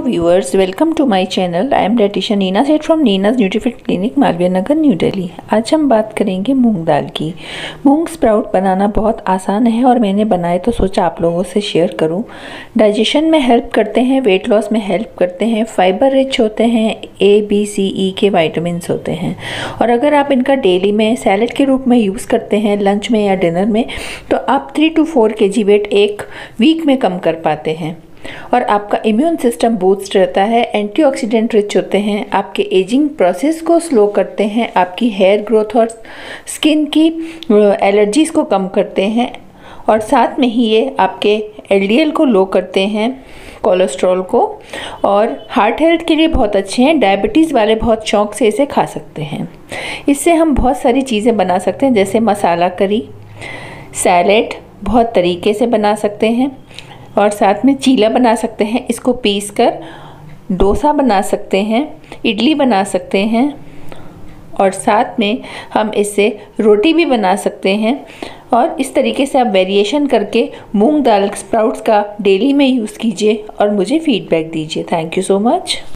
Hello viewers, welcome to my channel. I am Dietitian Neena Sseth from Nina's Nutrifit Clinic, Malviya Nagar, New Delhi. आज हम बात करेंगे मूंग दाल की। मूंग sprout बनाना बहुत आसान है और मैंने बनाए तो सोचा आप लोगों से शेयर करूं। डाइजेशन में हेल्प करते हैं, वेट लॉस में हेल्प करते हैं, फाइबर रिच होते हैं, ABCE के वाइटामिन्स होते हैं और अगर आप इनका डेली में सैलड के रूप में यूज़ करते हैं, लंच में या डिनर में, तो आप 3 to 4 kg वेट एक वीक में कम कर पाते हैं और आपका इम्यून सिस्टम बूस्ट रहता है। एंटीऑक्सीडेंट रिच होते हैं, आपके एजिंग प्रोसेस को स्लो करते हैं, आपकी हेयर ग्रोथ और स्किन की एलर्जीज़ को कम करते हैं और साथ में ही ये आपके LDL को लो करते हैं, कोलेस्ट्रॉल को, और हार्ट हेल्थ के लिए बहुत अच्छे हैं। डायबिटीज़ वाले बहुत शौक से इसे खा सकते हैं। इससे हम बहुत सारी चीज़ें बना सकते हैं, जैसे मसाला करी, सैलेड बहुत तरीके से बना सकते हैं और साथ में चीला बना सकते हैं, इसको पीस कर डोसा बना सकते हैं, इडली बना सकते हैं और साथ में हम इससे रोटी भी बना सकते हैं। और इस तरीके से आप वेरिएशन करके मूंग दाल स्प्राउट्स का डेली में यूज़ कीजिए और मुझे फीडबैक दीजिए। Thank you so much.